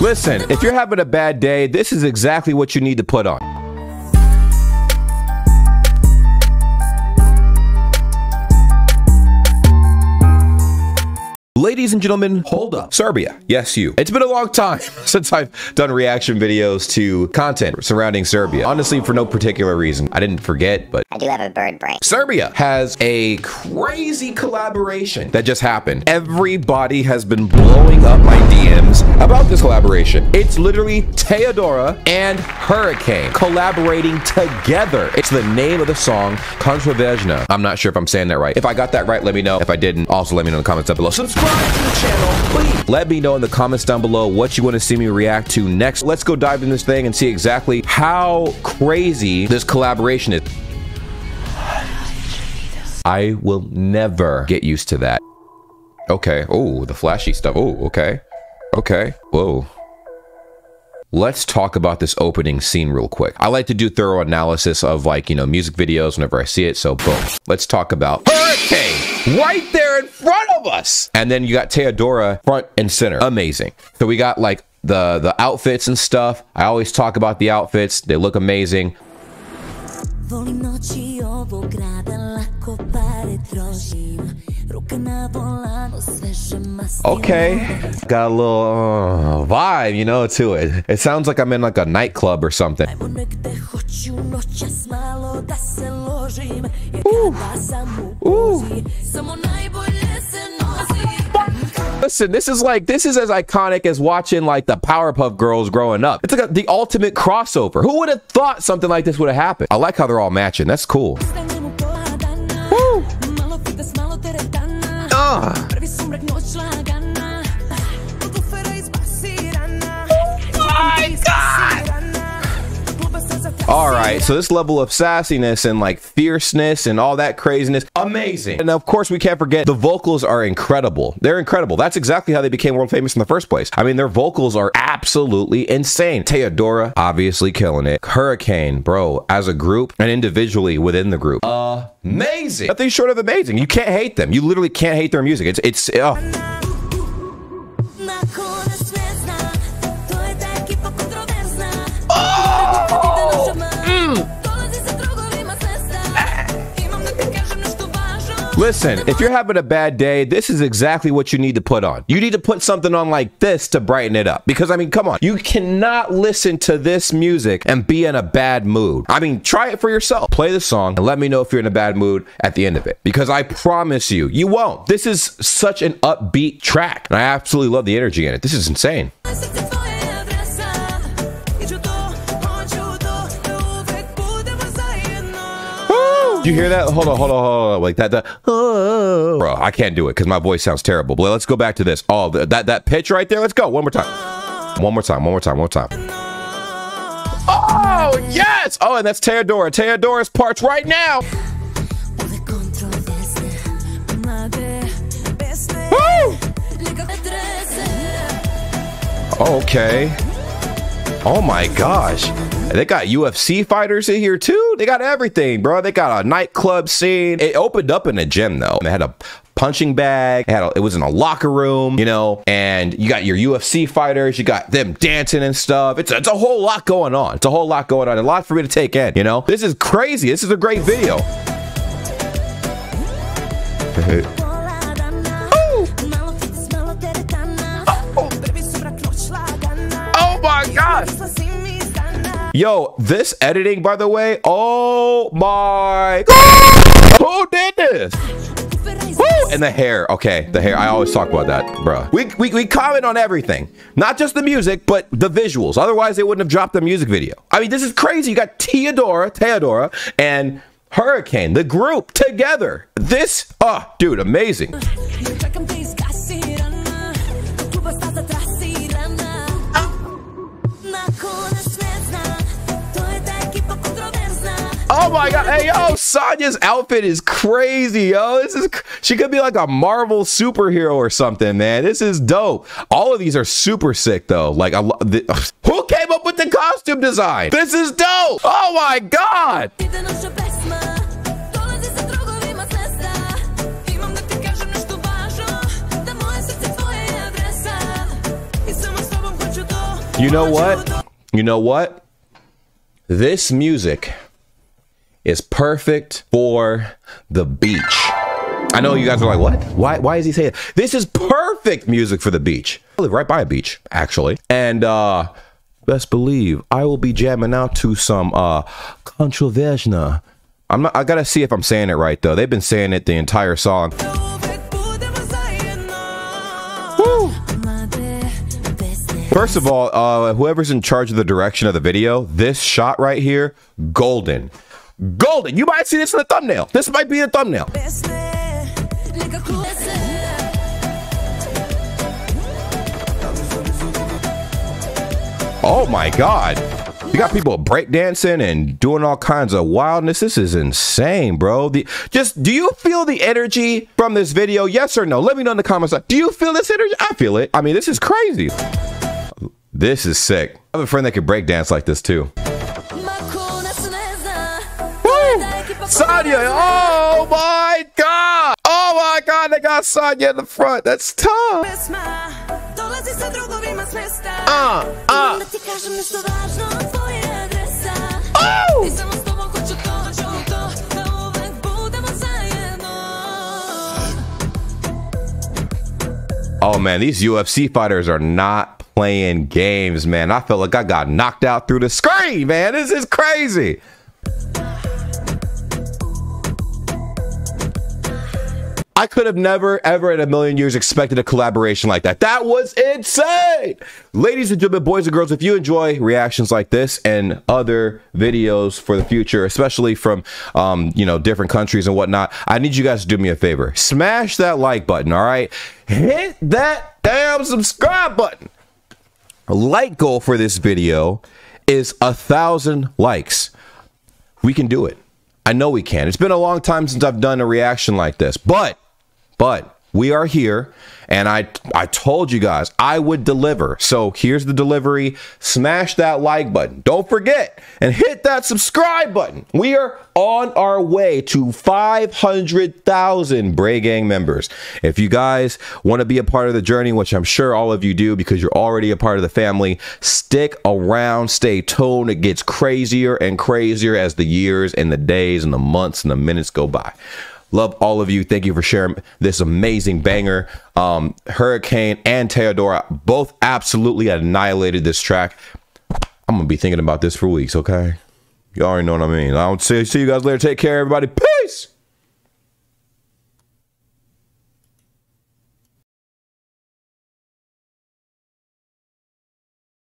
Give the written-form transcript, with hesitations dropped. Listen, if you're having a bad day, this is exactly what you need to put on. Ladies and gentlemen, hold up. Serbia, yes you. It's been a long time since I've done reaction videos to content surrounding Serbia. Honestly, for no particular reason. I didn't forget, but I do have a bird brain. Serbia has a crazy collaboration that just happened. Everybody has been blowing up my DMs about this collaboration. It's literally Teodora and Hurricane collaborating together. It's the name of the song, Kontroverzne. I'm not sure if I'm saying that right. If I got that right, let me know. If I didn't, also let me know in the comments down below. Subscribe to the channel, please. Let me know in the comments down below what you want to see me react to next. Let's go dive in this thing and see exactly how crazy this collaboration is. I will never get used to that. Okay. Oh, the flashy stuff. Oh, okay. Okay. Whoa. Let's talk about this opening scene real quick. I like to do thorough analysis of, like, you know, music videos whenever I see it. So boom. Let's talk about Hurricane. Right there in front of us. And then you got Teodora front and center. Amazing. So we got like the outfits and stuff. I always talk about the outfits. They look amazing. Okay. Got a little vibe, you know, to it. It sounds like I'm in like a nightclub or something. Ooh. Ooh. Listen, this is as iconic as watching like the Powerpuff Girls growing up. It's like the ultimate crossover. Who would have thought something like this would have happened? I like how they're all matching. That's cool. All right, so this level of sassiness and like fierceness and all that craziness, amazing. And of course, we can't forget the vocals are incredible. They're incredible. That's exactly how they became world famous in the first place. I mean, their vocals are absolutely insane. Teodora, obviously killing it. Hurricane, bro, as a group and individually within the group. Amazing. Nothing short of amazing. You can't hate them. You literally can't hate their music. It's Listen, if you're having a bad day, this is exactly what you need to put on. You need to put something on like this to brighten it up. Because, I mean, come on. You cannot listen to this music and be in a bad mood. I mean, try it for yourself. Play the song and let me know if you're in a bad mood at the end of it. Because I promise you, you won't. This is such an upbeat track. And I absolutely love the energy in it. This is insane. You hear that? Hold on. Like that. Oh. Bro, I can't do it because my voice sounds terrible. But let's go back to this. Oh, that pitch right there. Let's go. One more time. Oh, yes. Oh, and that's Teodora. Teodora's parts right now. Woo! Okay. Oh, my gosh. They got UFC fighters in here too. They got everything, bro. They got a nightclub scene. It opened up in a gym though. They had a punching bag. It was in a locker room, you know, and you got your UFC fighters. You got them dancing and stuff. It's a whole lot going on. A lot for me to take in, you know? This is crazy. This is a great video. Oh my God. Yo, this editing, by the way, oh my God. Who did this? Woo! And the hair, okay, the hair. I always talk about that, bro. We comment on everything, not just the music, but the visuals. Otherwise, they wouldn't have dropped the music video. I mean, this is crazy. You got Teodora, and Hurricane, the group together. This, oh, dude, amazing. Oh my God, hey yo, Sonja's outfit is crazy, yo. She could be like a Marvel superhero or something, man. This is dope. All of these are super sick though. Like, who came up with the costume design? This is dope. Oh my God. You know what? You know what? This music is perfect for the beach. I know you guys are like, what? Why is he saying that? This is perfect music for the beach. I live right by a beach, actually. And best believe I will be jamming out to some Kontroverzne. I gotta see if I'm saying it right though. They've been saying it the entire song. Woo! First of all, whoever's in charge of the direction of the video, this shot right here, golden. Golden! You might see this in the thumbnail. This might be the thumbnail. Oh my God. You got people breakdancing and doing all kinds of wildness. This is insane, bro. Do you feel the energy from this video? Yes or no? Let me know in the comments. Do you feel this energy? I feel it. I mean, this is crazy. This is sick. I have a friend that could breakdance like this too. Woo! Sonja, oh my God. Oh my God, they got Sonja in the front. That's tough. Oh man, these UFC fighters are not playing games, man. I felt like I got knocked out through the screen, man. This is crazy. I could have never, ever in a million years expected a collaboration like that. That was insane. Ladies and gentlemen, boys and girls, if you enjoy reactions like this and other videos for the future, especially from, you know, different countries and whatnot, I need you guys to do me a favor. Smash that like button, all right? Hit that damn subscribe button. A like goal for this video is 1,000 likes. We can do it. I know we can. It's been a long time since I've done a reaction like this, but we are here, and I told you guys I would deliver. So here's the delivery. Smash that like button. Don't forget, and hit that subscribe button. We are on our way to 500,000 Bray Gang members. If you guys want to be a part of the journey, which I'm sure all of you do because you're already a part of the family, stick around, stay tuned. It gets crazier and crazier as the years and the days and the months and the minutes go by. Love all of you. Thank you for sharing this amazing banger. Hurricane and Teodora both absolutely annihilated this track. I'm going to be thinking about this for weeks, okay? You already know what I mean. I'll see you guys later. Take care, everybody. Peace!